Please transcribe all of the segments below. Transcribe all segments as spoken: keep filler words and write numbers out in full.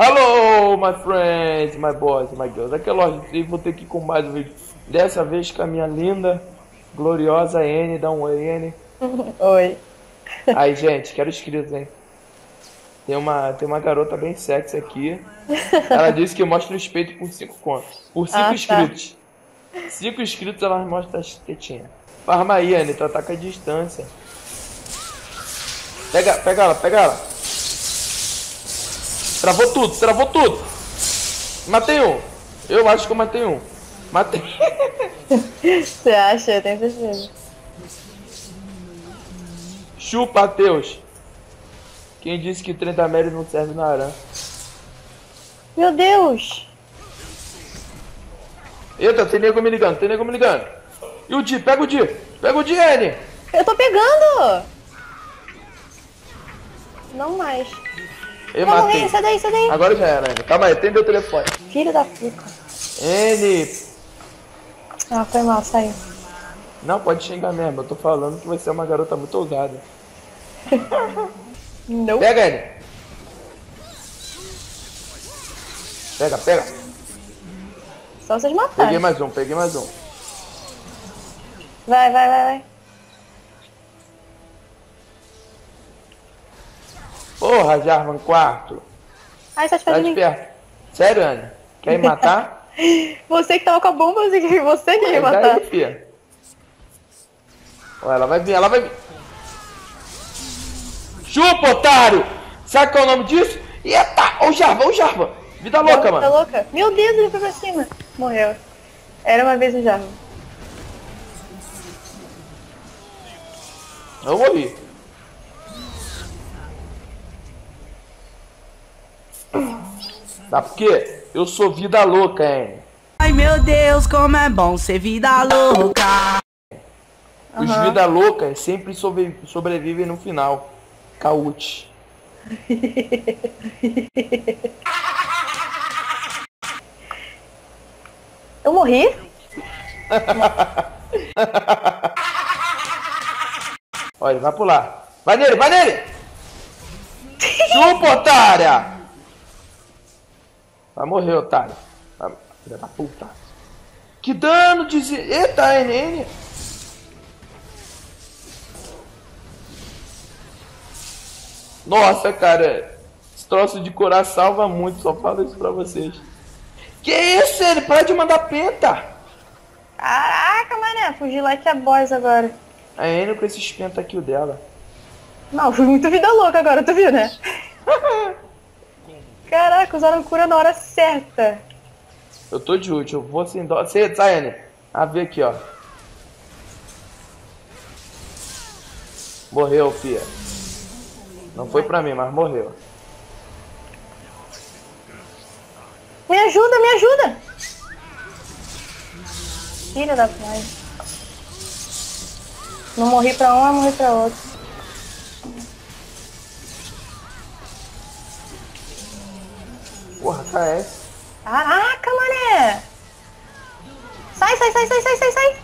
Hello, my friends, my boys, my girls. Aqui é o Lorde e voltei aqui com mais um vídeo. Dessa vez com a minha linda, gloriosa N. Dá um oi, N. Oi. Aí, gente, quero inscritos, hein? Tem uma, tem uma garota bem sexy aqui. Ela disse que mostra os peitos por cinco contos. Por cinco ah, inscritos. Tá. cinco inscritos, ela mostra as tetinhas. Farma aí, N. Tu ataca a distância. Pega, pega ela, pega ela. Travou tudo, travou tudo. Matei um. Eu acho que eu matei um. Matei. Você acha? Eu tenho certeza. Chupa, Ateus. Quem disse que trinta metros não serve na aranha? Meu Deus. Eita, tem nego me ligando, tem nego me ligando. E o Di, pega o Di. Pega o Di, N. Eu tô pegando. Não mais. Eu não, matei. Vem, sai daí, sai daí. Agora já era, N. Calma aí, atende o telefone. Filho da puta. N. Ah, foi mal, saiu. Não, pode xingar mesmo. Eu tô falando que você é uma garota muito ousada. Não. Pega, N. Pega, pega. Só vocês matarem. Peguei mais um, peguei mais um. Vai, vai, vai, vai. Porra, Jarvan, quarto. Ai, só te faz de perto. Sério, Ana? Quer me matar? Você que tava com a bomba, você que você quer me matar. Aí, fia. Ó, ela vai vir, ela vai vir. Chupa, otário! Sabe qual é o nome disso? Eita! Ó o Jarvan, ó o Jarvan! Vida louca, Jarvan, mano. Vida louca. Meu Deus, ele foi pra cima. Morreu. Era uma vez o Jarvan. Eu morri. Tá, porque eu sou vida louca, hein? Ai, meu Deus, como é bom ser vida louca. Os uhum. vida loucas sempre sobre, sobrevivem no final. Caute. Eu morri? Olha, vai pular. Vai nele, vai nele! Chupa, otária! Vai morrer, otário. Vai, filha da puta. Que dano de... Eita, N N. Nossa, cara. Esse troço de coração salva muito. Só falo isso pra vocês. Que isso, N? Para de mandar penta. Caraca, mané. Fugir lá que é boss agora. A N com esses penta aqui, o dela. Não, fui muito vida louca agora. Tu viu, né? Caraca, usaram cura na hora certa. Eu tô de útil, eu vou sem dó. Sai, N. A ver aqui, ó. Morreu, fia. Não foi pra mim, mas morreu. Me ajuda, me ajuda. Filha da pai. Não morri pra uma, morri pra outra. Porra, K S. Caraca, mané! Sai, sai, sai, sai, sai, sai, sai!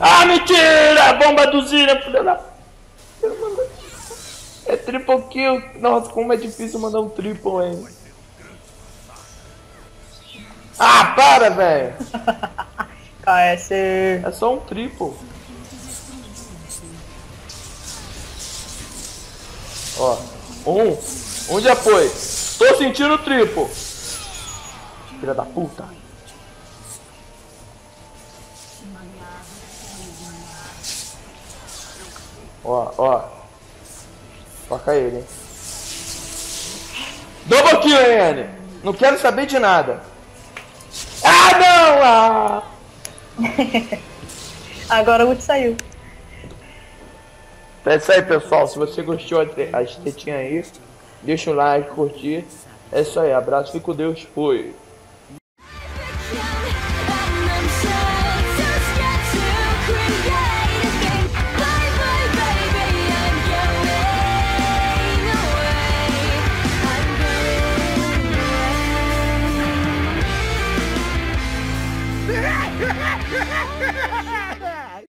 Ah, mentira! Bomba do Zira, filha da... É triple kill. Nossa, como é difícil mandar um triple, hein? Ah, para, velho! K S! É só um triple. Ó, um, um já foi. Tô sentindo o triplo. Filha da puta. Ó, ó. Toca ele, hein. Double kill, N. Não quero saber de nada. Ah, não! Ah! Agora o ult saiu. É isso aí, pessoal, se você gostou as tetinhas aí, deixa o like, curtir, é isso aí, abraço, fica com Deus, fui!